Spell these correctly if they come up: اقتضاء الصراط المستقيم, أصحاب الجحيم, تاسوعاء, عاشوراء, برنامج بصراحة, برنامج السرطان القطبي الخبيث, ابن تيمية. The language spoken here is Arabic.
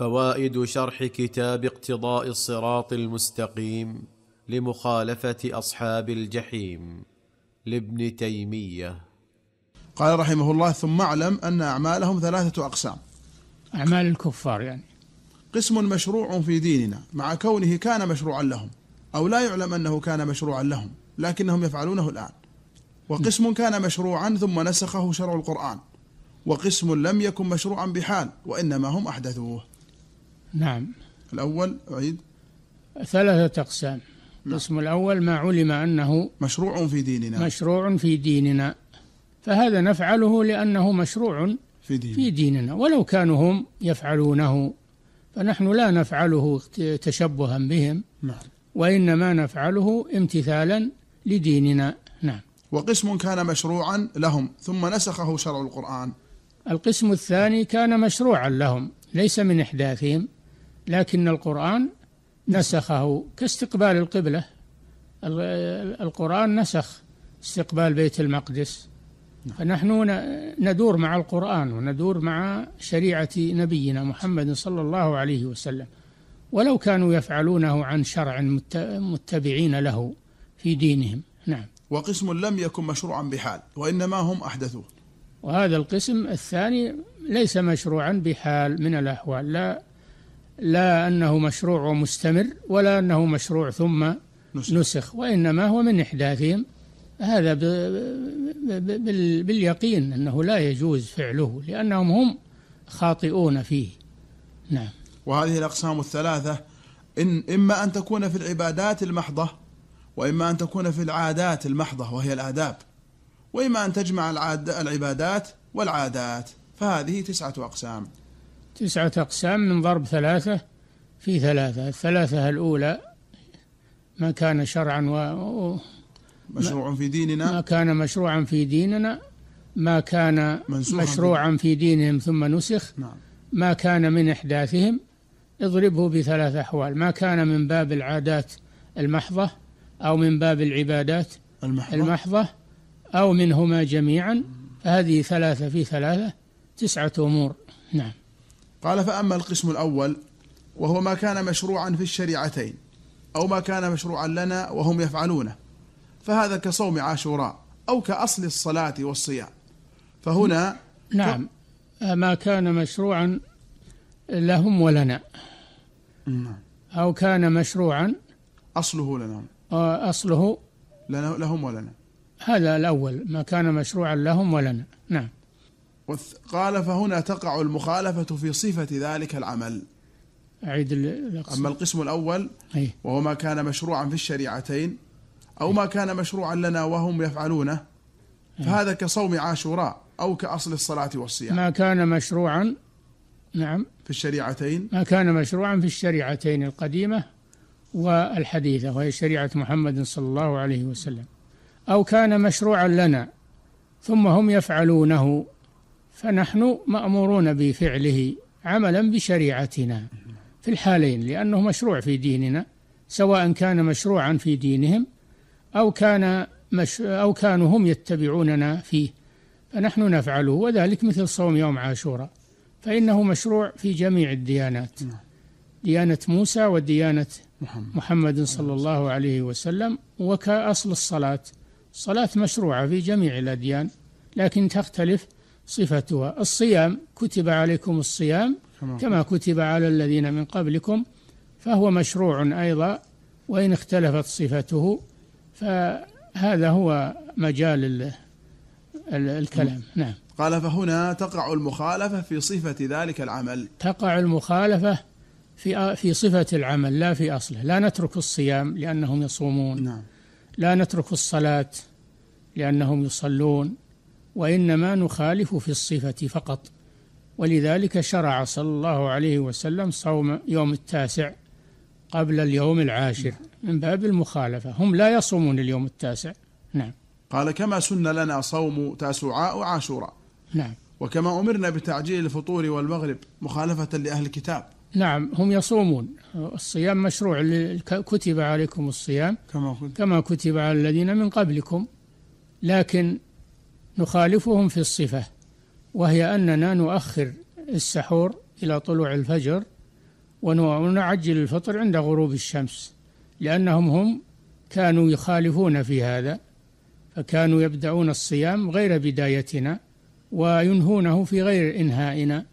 فوائد شرح كتاب اقتضاء الصراط المستقيم لمخالفة أصحاب الجحيم لابن تيمية. قال رحمه الله: ثم اعلم أن أعمالهم ثلاثة أقسام. أعمال الكفار يعني. قسم مشروع في ديننا مع كونه كان مشروعا لهم أو لا يعلم أنه كان مشروعا لهم لكنهم يفعلونه الآن. وقسم كان مشروعا ثم نسخه شرع القرآن. وقسم لم يكن مشروعا بحال وإنما هم أحدثوه. نعم. الأول أعيد. ثلاثة أقسام. القسم الأول ما علم أنه مشروع في ديننا. مشروع في ديننا، فهذا نفعله لأنه مشروع في ديننا ولو كانوا هم يفعلونه، فنحن لا نفعله تشبها بهم. نعم. وإنما نفعله امتثالا لديننا. نعم. وقسم كان مشروعا لهم ثم نسخه شرع القرآن. القسم الثاني كان مشروعا لهم ليس من إحداثهم لكن القرآن نسخه، كاستقبال القبلة. القرآن نسخ استقبال بيت المقدس، فنحن ندور مع القرآن وندور مع شريعة نبينا محمد صلى الله عليه وسلم ولو كانوا يفعلونه عن شرع متبعين له في دينهم. نعم. وقسم لم يكن مشروعا بحال وإنما هم أحدثوه، وهذا القسم الثاني ليس مشروعا بحال من الأحوال، لا أنه مشروع ومستمر ولا أنه مشروع ثم نسخ وإنما هو من إحداثهم، هذا باليقين أنه لا يجوز فعله لأنهم هم خاطئون فيه. نعم. وهذه الأقسام الثلاثة إما أن تكون في العبادات المحضة، وإما أن تكون في العادات المحضة وهي الآداب، وإما أن تجمع العبادات والعادات، فهذه 9 أقسام. 9 أقسام من ضرب 3 في 3. الثلاثة الأولى ما كان شرعا مشروع في ديننا، ما كان مشروعا في ديننا، ما كان مشروعا في دينهم ثم نسخ. نعم. ما كان من إحداثهم اضربه ب3 أحوال: ما كان من باب العادات المحضة أو من باب العبادات المحضة أو منهما جميعا، فهذه 3 في 3 9 أمور. نعم. قال: فأما القسم الأول وهو ما كان مشروعا في الشريعتين أو ما كان مشروعا لنا وهم يفعلونه، فهذا كصوم عاشوراء أو كأصل الصلاة والصيام، فهنا نعم ما كان مشروعا لهم ولنا. نعم. أو كان مشروعا أصله لنا، أصله لهم ولنا، هذا الأول ما كان مشروعا لهم ولنا. نعم. قال: فهنا تقع المخالفة في صفة ذلك العمل. أعيد الأقسام. أما القسم الأول وهو ما كان مشروعا في الشريعتين أو ما كان مشروعا لنا وهم يفعلونه، فهذا كصوم عاشوراء أو كأصل الصلاة والصيام. ما كان مشروعا نعم في الشريعتين، ما كان مشروعا في الشريعتين القديمة والحديثة وهي شريعة محمد صلى الله عليه وسلم، أو كان مشروعا لنا ثم هم يفعلونه، فنحن مأمورون بفعله عملا بشريعتنا في الحالين لأنه مشروع في ديننا، سواء كان مشروعا في دينهم أو كانوا هم يتبعوننا فيه، فنحن نفعله، وذلك مثل صوم يوم عاشوراء فإنه مشروع في جميع الديانات، ديانة موسى وديانة محمد صلى الله عليه وسلم. وكأصل الصلاة، الصلاة مشروعة في جميع الأديان لكن تختلف صفتها. الصيام: كتب عليكم الصيام كما كتب على الذين من قبلكم، فهو مشروع أيضا وإن اختلفت صفته، فهذا هو مجال الكلام. نعم. قال: فهنا تقع المخالفة في صفة ذلك العمل. تقع المخالفة في صفة العمل لا في أصله. لا نترك الصيام لأنهم يصومون. نعم. لا نترك الصلاة لأنهم يصلون، وإنما نخالف في الصفة فقط. ولذلك شرع صلى الله عليه وسلم صوم يوم 9 قبل اليوم 10 من باب المخالفة، هم لا يصومون اليوم 9. نعم. قال: كما سن لنا صوم تاسوعاء وعاشوراء. نعم. وكما أمرنا بتعجيل الفطور والمغرب مخالفة لأهل الكتاب. نعم، هم يصومون، الصيام مشروع، كتب عليكم الصيام كما كتب على الذين من قبلكم، لكن نخالفهم في الصفة وهي أننا نؤخر السحور إلى طلوع الفجر ونعجل الفطر عند غروب الشمس، لأنهم هم كانوا يخالفون في هذا، فكانوا يبدأون الصيام غير بدايتنا وينهونه في غير إنهائنا.